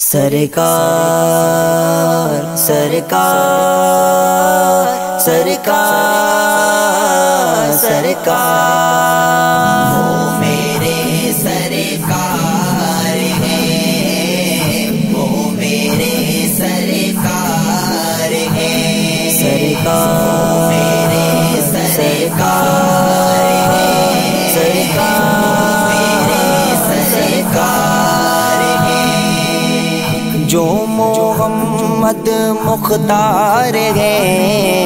सरकार सरकार सरकार सरकार वो मेरे सरकार है, वो मेरे सरकार है, सरकार मेरे सरकार है, सरकार मेरे सरकार। जो मोहम्मद मुख्तार हैं,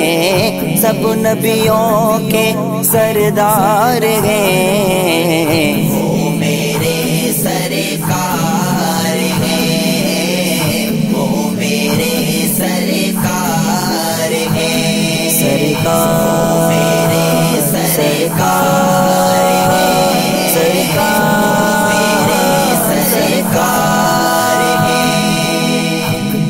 सब नबियों के सरदार हैं, वो मेरे सरकार हैं, वो मेरे सरकार हैं, सरकार मेरे सरकार हैं, सरकार मेरे सरकार।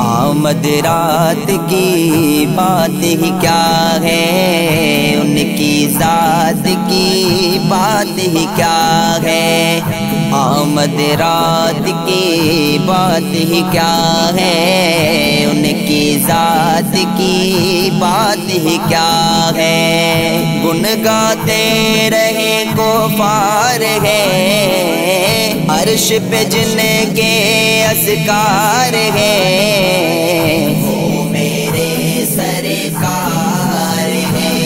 अहमद रात की बात ही क्या है, उनकी जात की बात ही क्या है, अहमद रात की बात ही क्या है, उनकी जात की बात ही क्या है। गुन गाते रहे कुफार है, अर्श पे जिनके असकार हैं, वो मेरे सरकार हैं,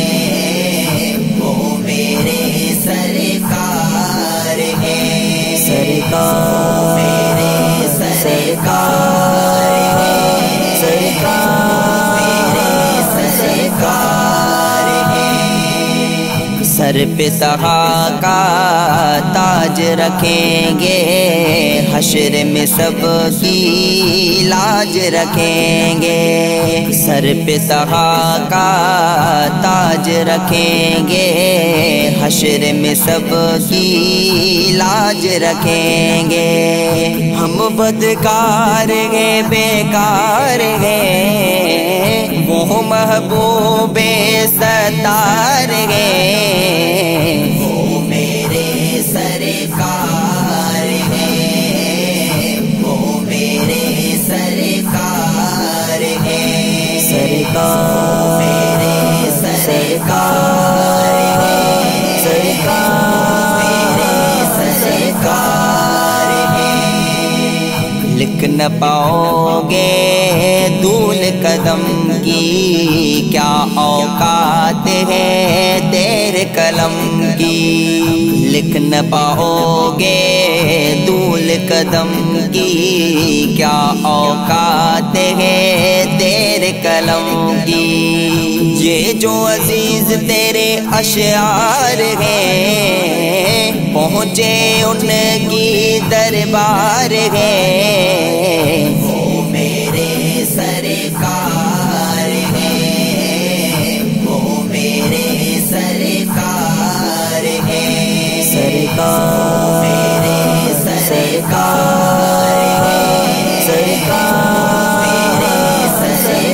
वो मेरे सरकार हैं, सरकार मेरे सरकार हैं, सरकार मेरे सरकार हैं। सर पे सहा का ताज रखेंगे, हश्र में सबकी लाज रखेंगे, सर पे सहा का ताज रखेंगे, हश्र में सबकी लाज रखेंगे। हम बदकार हैं, बेकार हैं, वो महबूबे सतार हैं, मेरे सरकार है, सरकार मेरे सरकार है। लिख न पाओगे धूल कदम की, क्या औकात है तेरे कलम की, लिख न पाओगे धूल कदम की, क्या औकात है तेरे कलम की। ये जो अजीज तेरे अशआर हैं, पहुँचे उनकी दरबार हैं, वो मेरे सरकार हैं, वो मेरे सरकार हैं, सरकार मेरे सरकार हैं, सरकार सरकार।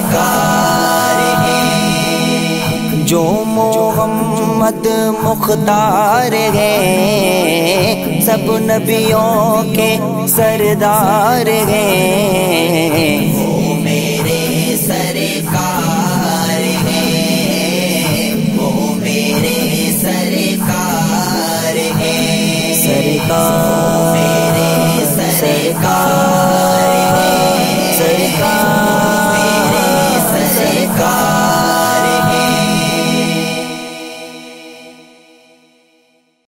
जो मोहम्मद मुख्तार हैं, सब नबियों के सरदार हैं, वो मेरे सरकार हैं, वो मेरे सरकार हैं, सरकार